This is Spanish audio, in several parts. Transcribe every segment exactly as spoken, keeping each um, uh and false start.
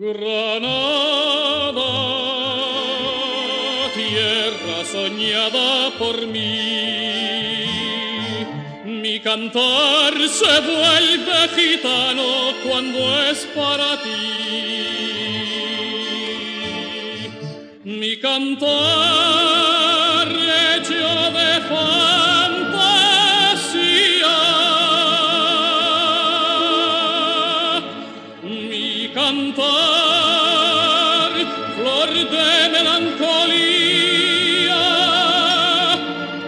Granada, tierra soñada por mí, mi cantar se vuelve gitano cuando es para ti. Mi cantar hecho de fantasía, mi cantar de melancolía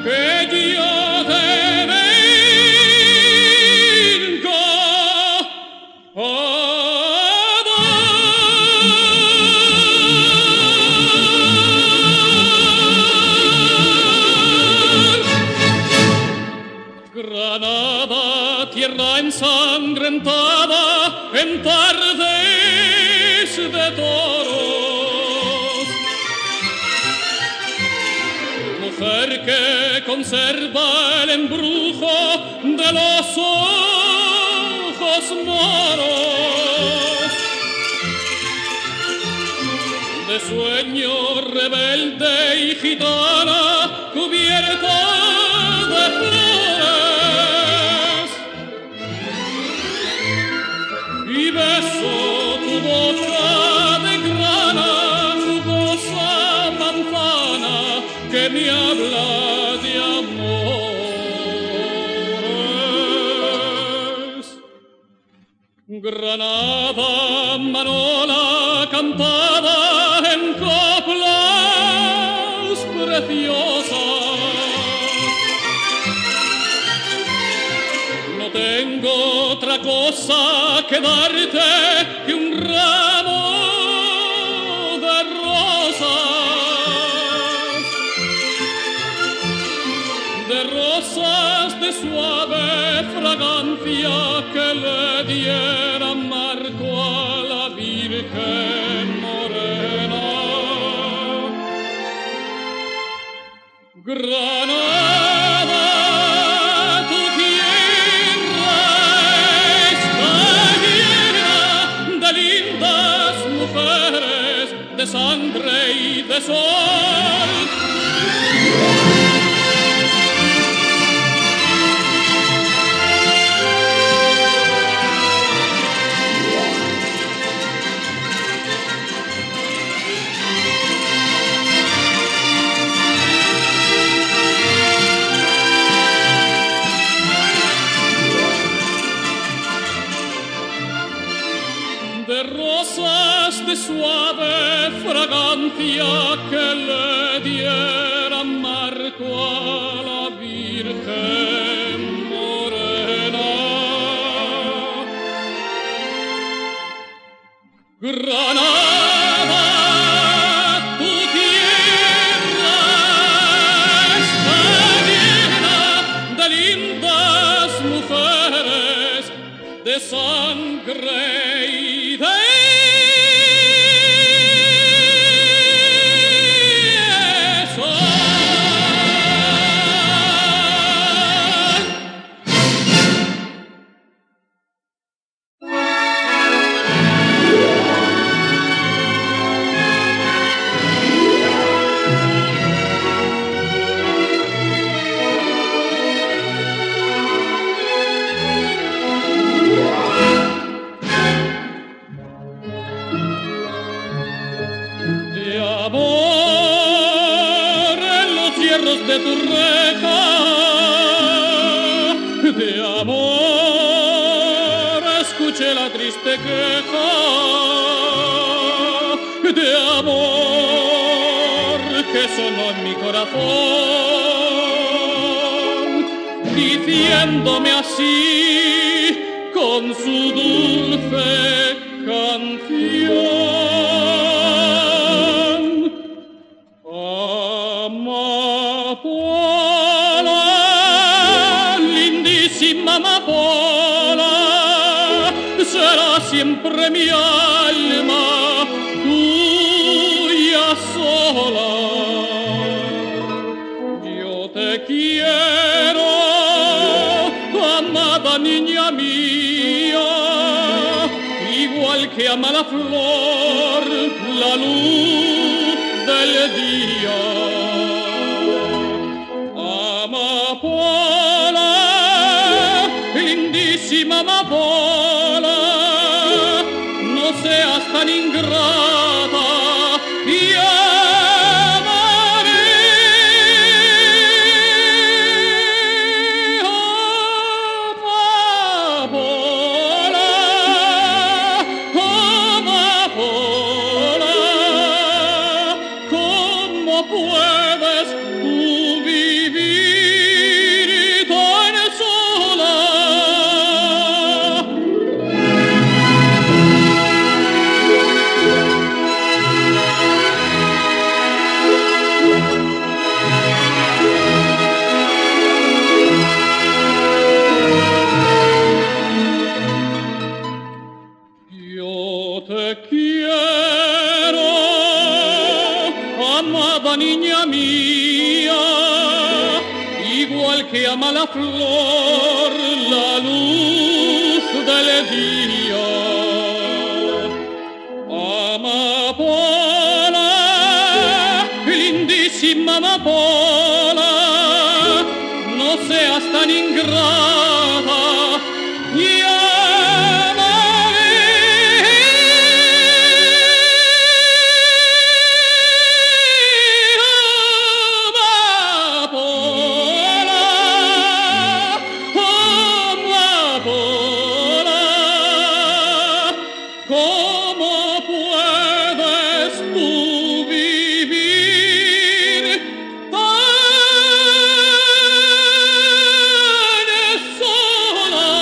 que yo te vengo a dar. Granada, tierra ensangrentada en tardes de toro, mujer que conserva el embrujo de los ojos moros, de sueño rebelde y gitana cubierta de flores, y beso tu boca de grana, jugosa manzana que me habla de amores. Granada, manola cantada en coplas preciosas, no tengo otra cosa que darte que un ramo de rosas, de rosas de suave fragancia que le diera marco a la Virgen morena. Granada, tu tierra está llena de lindas mujeres, de sangre y de sol. De rosas de suave fragancia que le diera marco a la Virgen morena. Granada, tu tierra está llena de lindas mujeres, de sangre y de de tu reja, de amor escuché la triste queja, de amor que sonó en mi corazón, diciéndome así con su dulce canción. flor, la luz del día. Amapola, lindísima amapola, no seas tan ingrata y amaré. Amapola, amapola, ¿cómo puedes tú vivir tan sola? Yo te quiero, amada niña mía, igual que ama la flor la luz del día. Amapola, lindísima amapola, no seas tan ingrata y ¿cómo puedes tú vivir tan sola?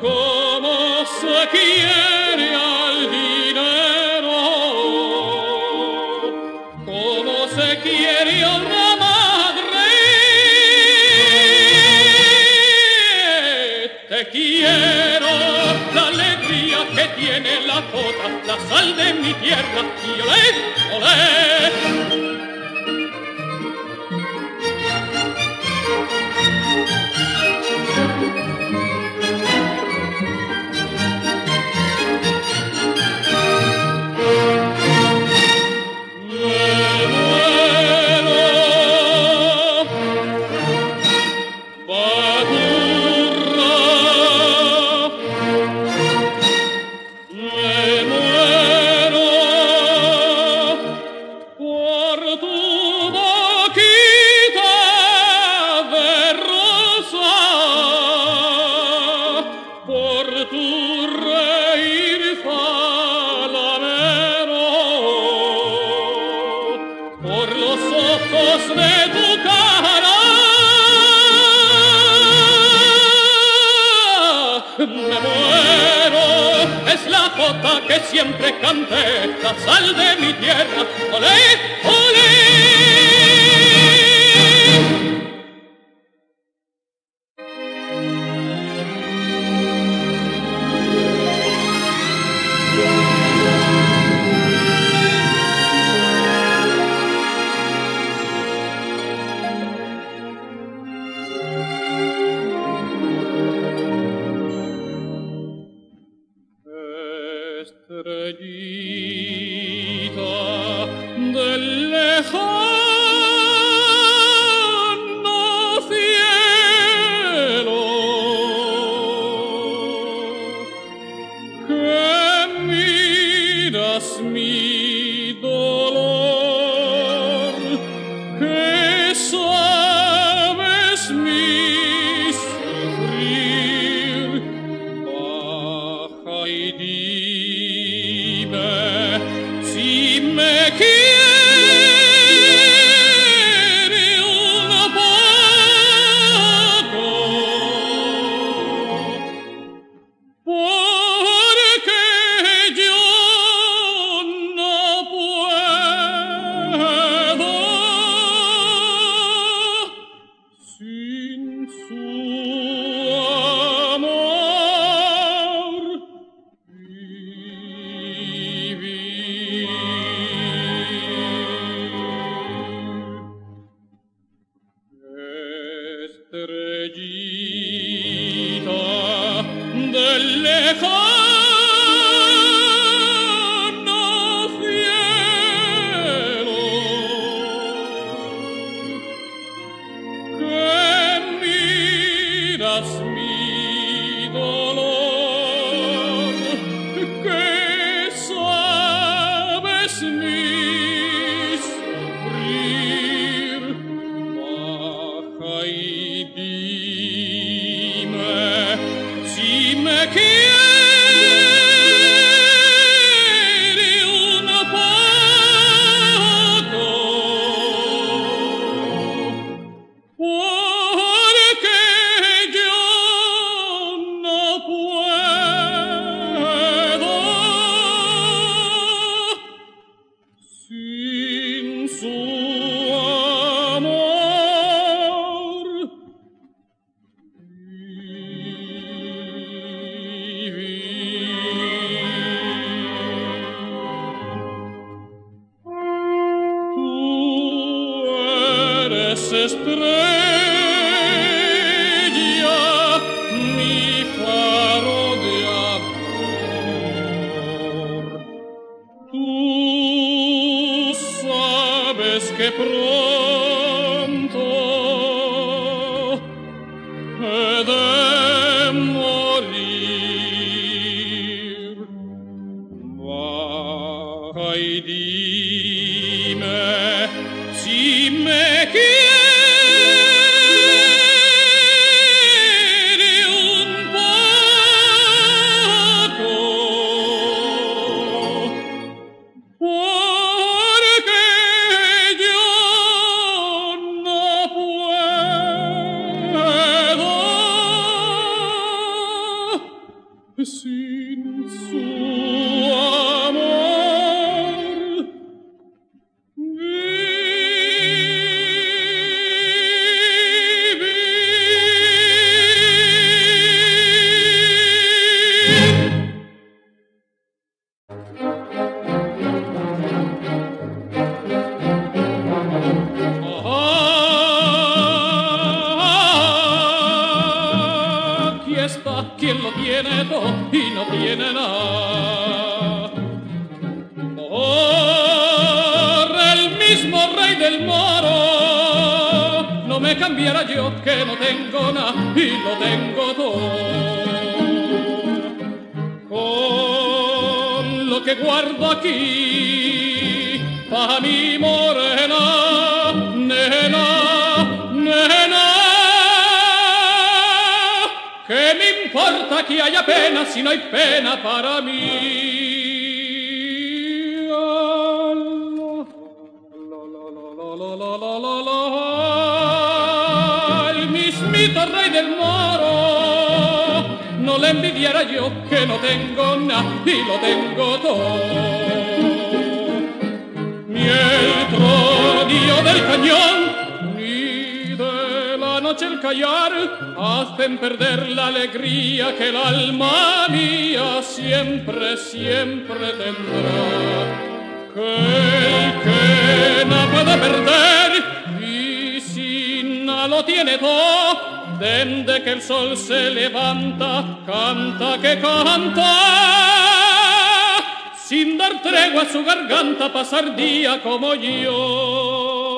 Como se quiere al dinero, como se quiere a una madre. Te quiero, la alegría que tiene la jota, la sal de mi tierra, y olé, olé. De tu cara me muero, es la jota que siempre canté, la sal de mi tierra, olé, olé. Estrellita Estrellita del lejano cielo, que miras mi dolor, que sabes mi sufrir, baja y dime si me quiere un poco, porque yo no puedo sin su amor. Estrella, mi faro de amor, tú sabes que pronto he de morir. Baja y dime si me quieres. Sin su amor quien lo tiene todo y no tiene nada. Por el mismo rey del moro no me cambiara yo, que no tengo nada y lo tengo todo. Con lo que guardo aquí para mi morena, nena, nena, ¿qué me importa que haya pena si no hay pena para mí? El mismito rey del moro no le envidiara yo, que no tengo nada y lo tengo todo. Ni el trodio del cañón el callar hacen perder la alegría que el alma mía siempre, siempre tendrá. Que el que nada puede perder y si nada lo tiene todo, desde que el sol se levanta, canta que canta, sin dar tregua a su garganta, pasar día como yo.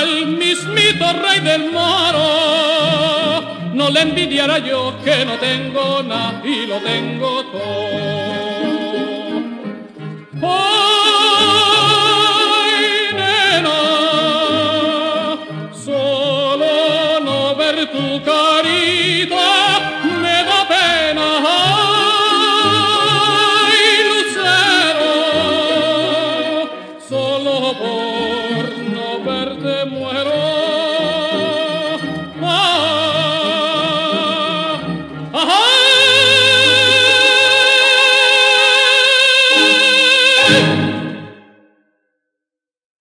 El mismito rey del moro no le envidiara yo, que no tengo nada y lo tengo todo. Ay, nena, solo no ver tu carita me da pena.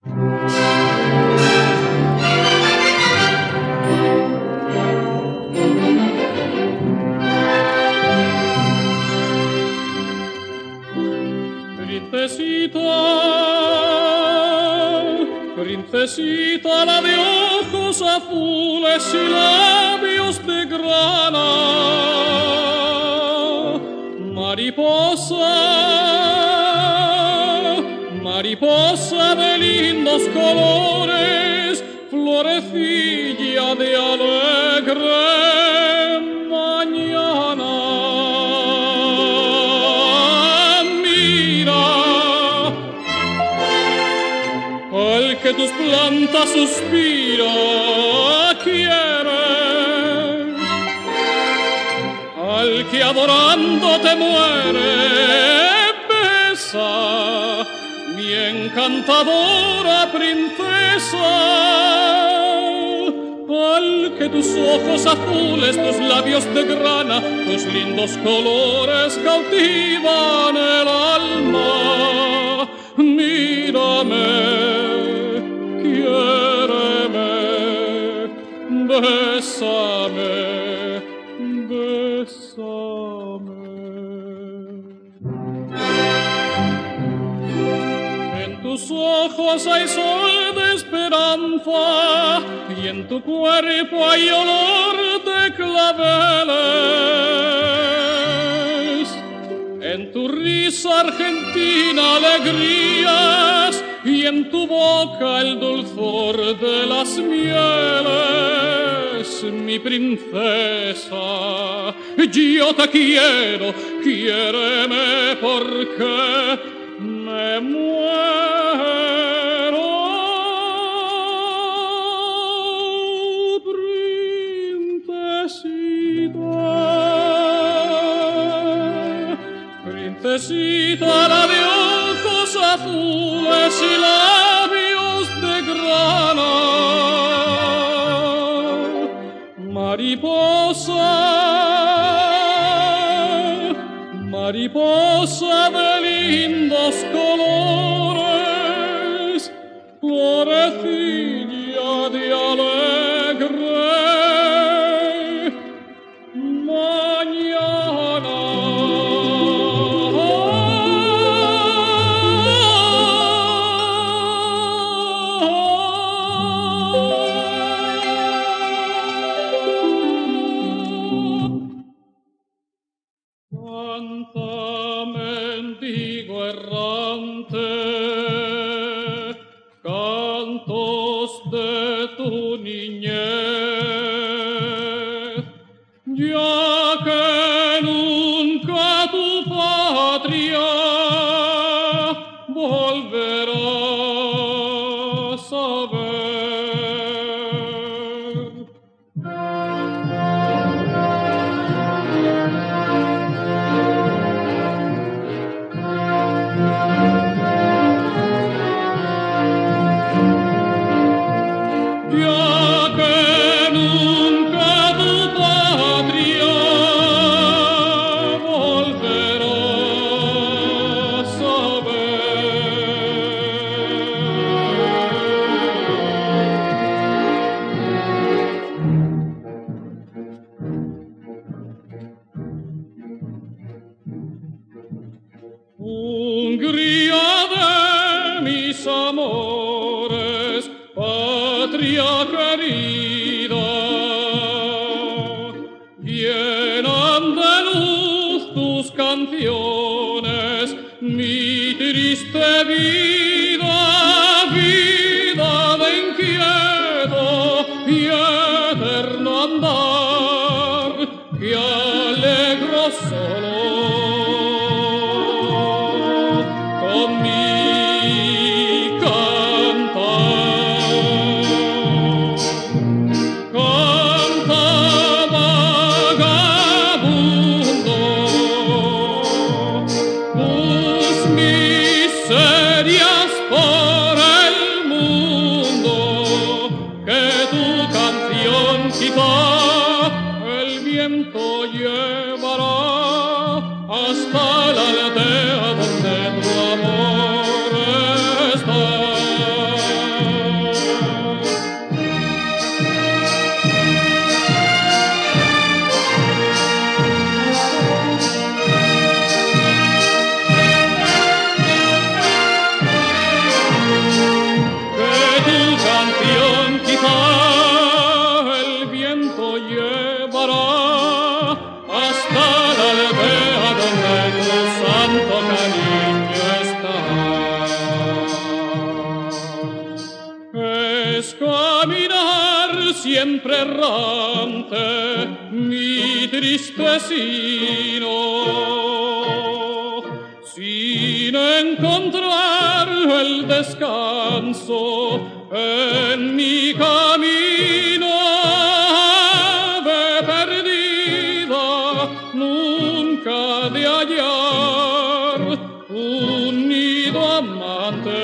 Thank you. Princesita, princesita, la de ojos azules y labios de grana. Mariposa, mariposa de lindos colores, florecilla de alegre mañana. El que tus plantas suspira quiere, al que adorando te muere besa, mi encantadora princesa. Al que tus ojos azules, tus labios de grana, tus lindos colores cautivan el alma, mírame. Bésame, bésame. En tus ojos hay sol de esperanza y en tu cuerpo hay olor de claveles. En tu risa argentina alegrías y en tu boca el dulzor de las mieles. Mi princesa, yo te quiero, quiéreme porque me muero, princesita, princesita la de ojos azules y labios de grana. Mariposa, mariposa de lindos colores, florecilla de alegre mañana. Cuánta mendigo errante, cantos de tu niñez, ya que nunca tu patria volverás a ver. Hungría de mis amores, patria querida, llenan de luz tus canciones mi triste vida, vida de inquieto y eterno andar, que alegro solo. Serias siempre errante, mi triste sino, sin encontrar el descanso en mi camino. De perdida nunca de hallar un nido amante.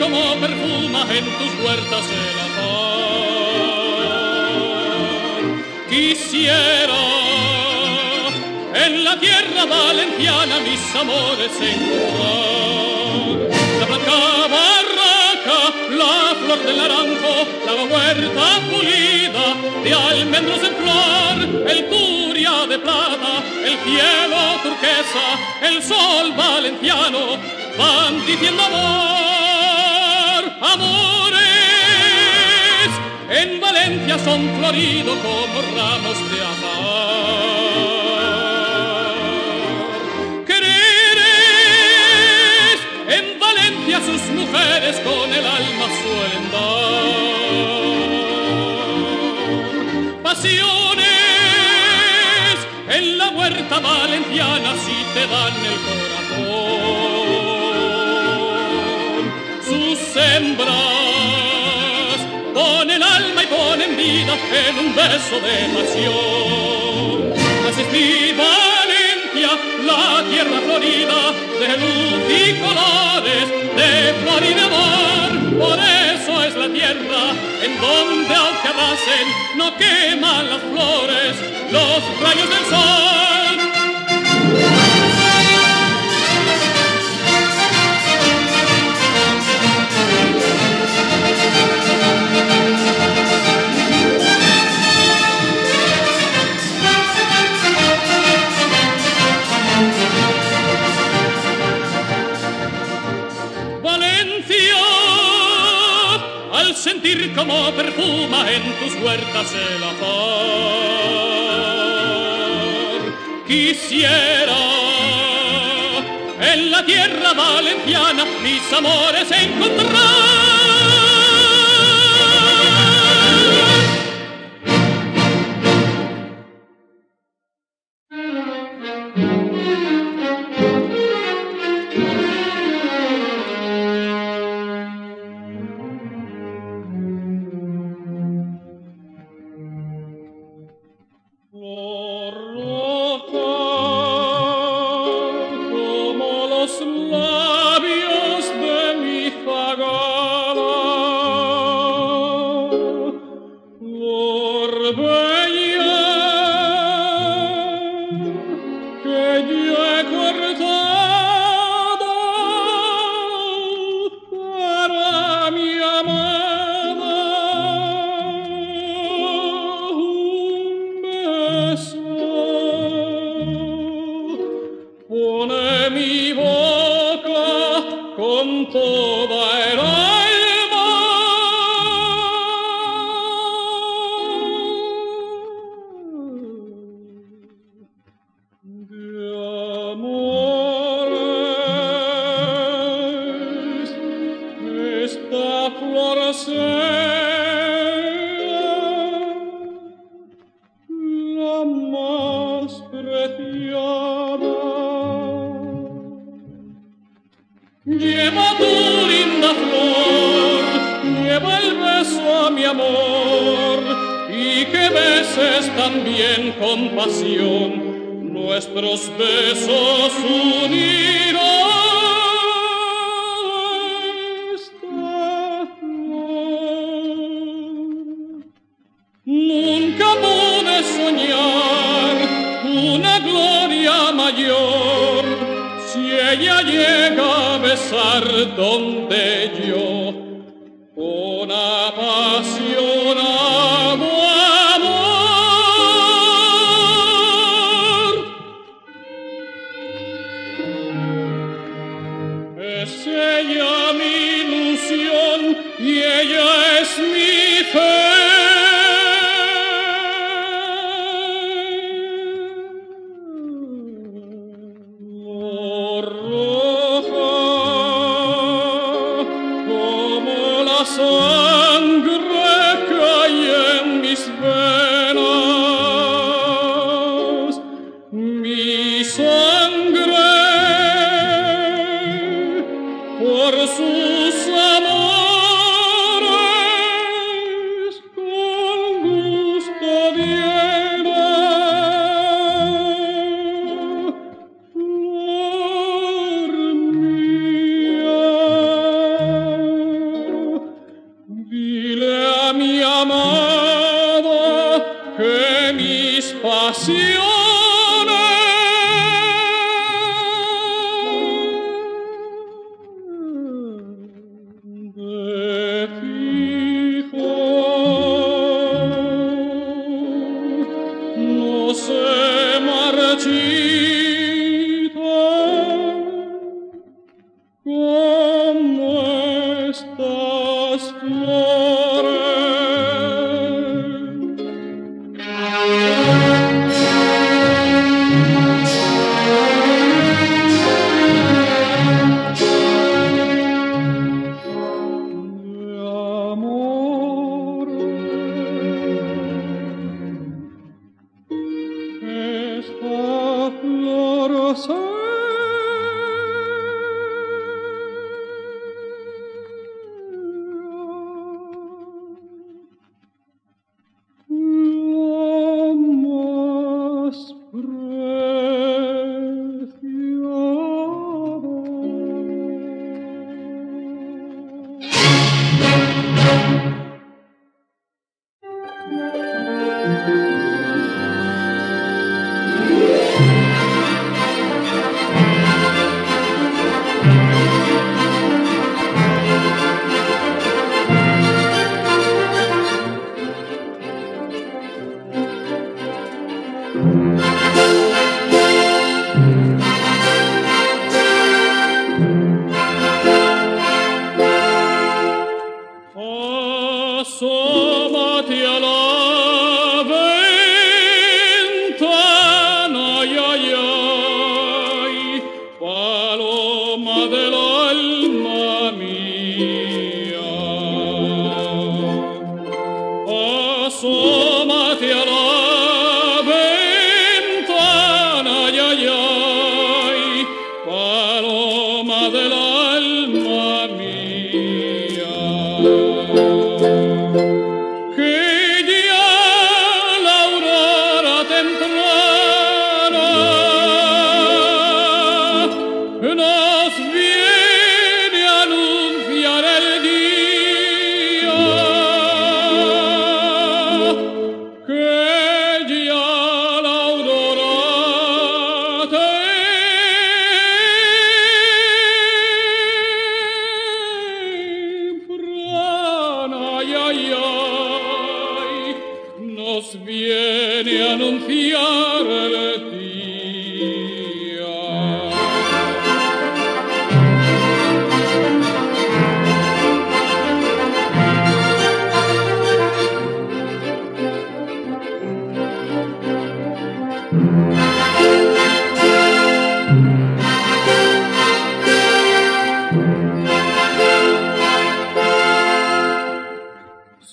Como perfuma en tus huertas el amor. Quisiera en la tierra valenciana mis amores encontrar. La blanca barraca, la flor del naranjo, la huerta pulida de almendros en flor, el turia de plata, el cielo turquesa, el sol valenciano, van diciendo amor. Amores en Valencia son floridos como ramos de amar. Quereres en Valencia sus mujeres con el alma suelen dar. Pasiones en la huerta valenciana si te dan el corazón. Sembras con el alma y ponen vida en un beso de pasión. Así es mi Valencia, la tierra florida de luz y colores, de flor y de amor. Por eso es la tierra en donde aunque arrasen no queman las flores los rayos del sol. Sentir como perfuma en tus huertas el amor. Quisiera en la tierra valenciana mis amores encontrar. Florecer lleva tu linda flor, lleva el beso a mi amor, y que beses también con pasión nuestros besos unidos. Nunca pude soñar una gloria mayor, si ella llega a besar donde yo con apasionado amor. Es ella mi ilusión y ella es mi fe.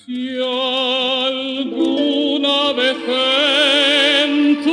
Si alguna vez en tu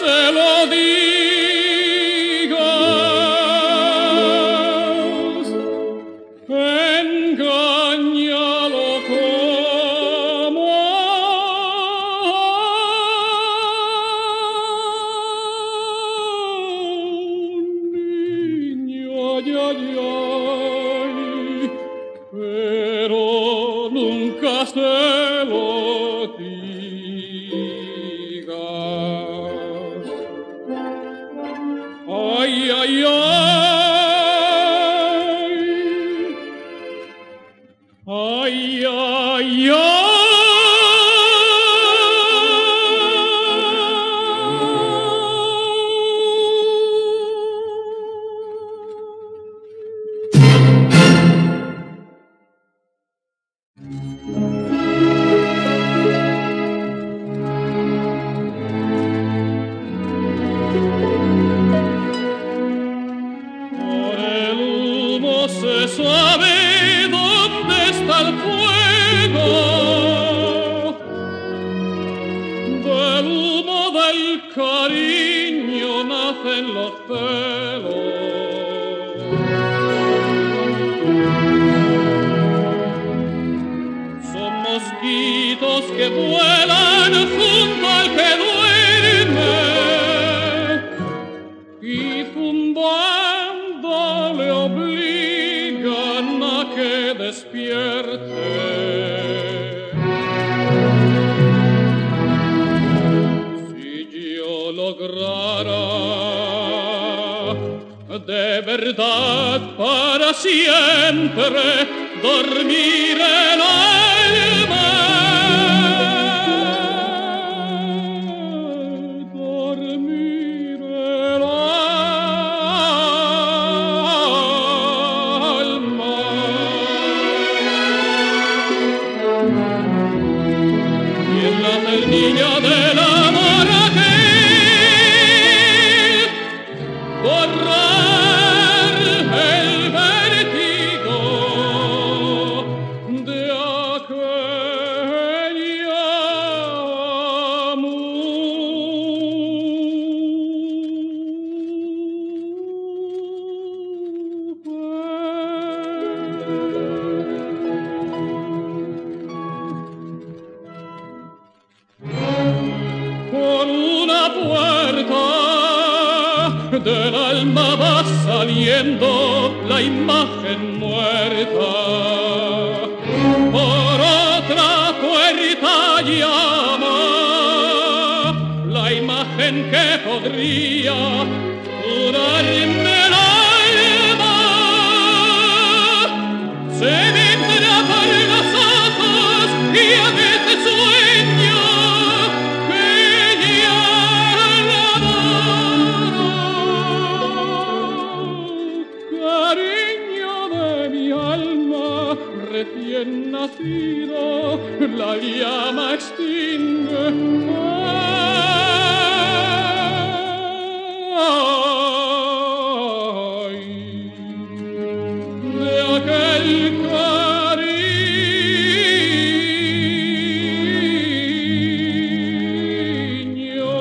se lo digas, engáñalo como un niño, ay, ay, ay, pero nunca se lo digas. Ay, ay, ay, ay, ay, ay. Se sabe dónde está el fuego del humo del cariño nacen los celos. Son mosquitos que vuelan junto al que duerme y fundándole oblicuamente que despierte. Si yo lograra de verdad para siempre dormir el alma, dormir el alma. Niño del amor aquel, borrar el vértigo de aquel amor. Por una puerta del alma va saliendo la imagen muerta. Por otra puerta llama la imagen que podría curarme el alma. Se vendrá por los ojos y a veces sueño. Recién nacido, la llama extingue. Ay, de aquel cariño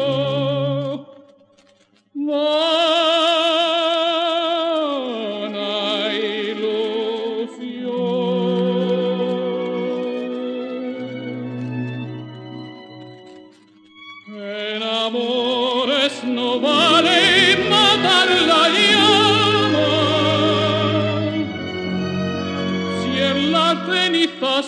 vana ilusión. Amores no vale matar la llama, si en las cenizas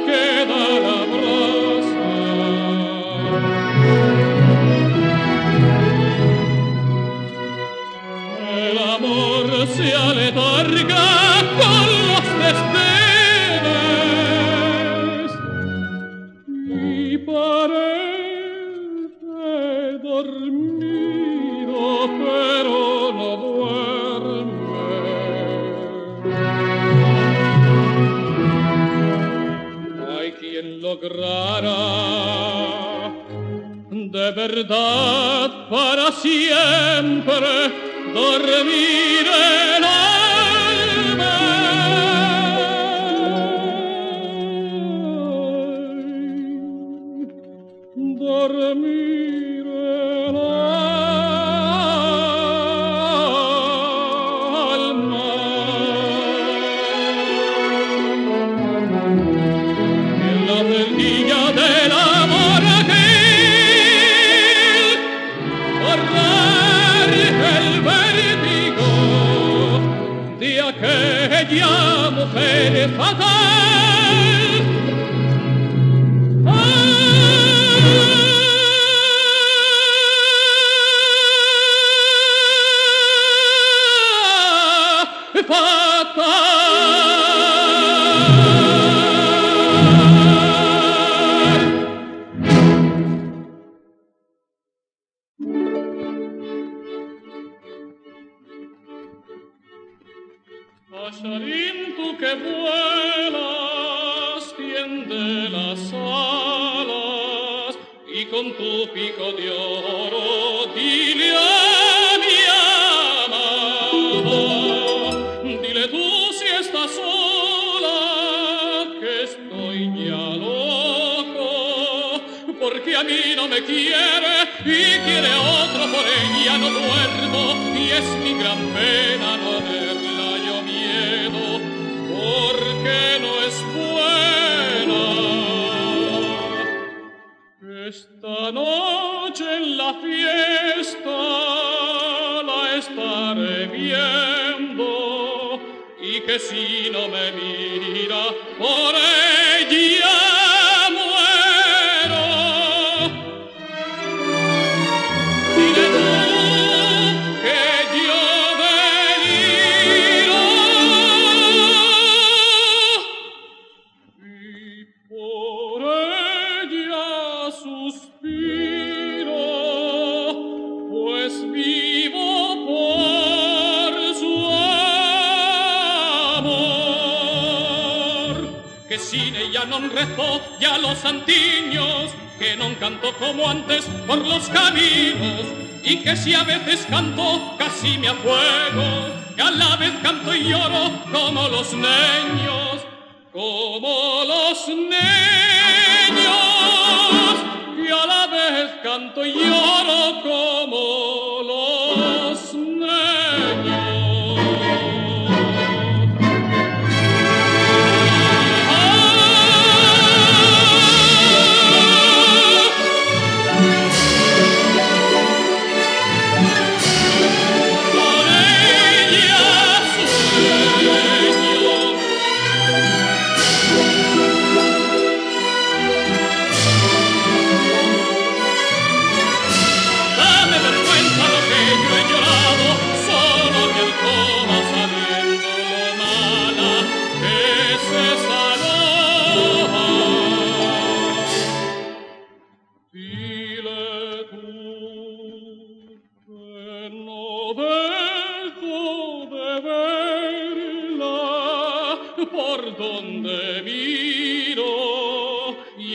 queda la brasa. El amor se aletarga con los desdenes y parece dormido, pero no duerme. Hay quien lograra de verdad para siempre dormir el alma. Dormir el alma.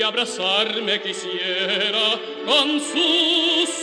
Abrazarme quisiera con sus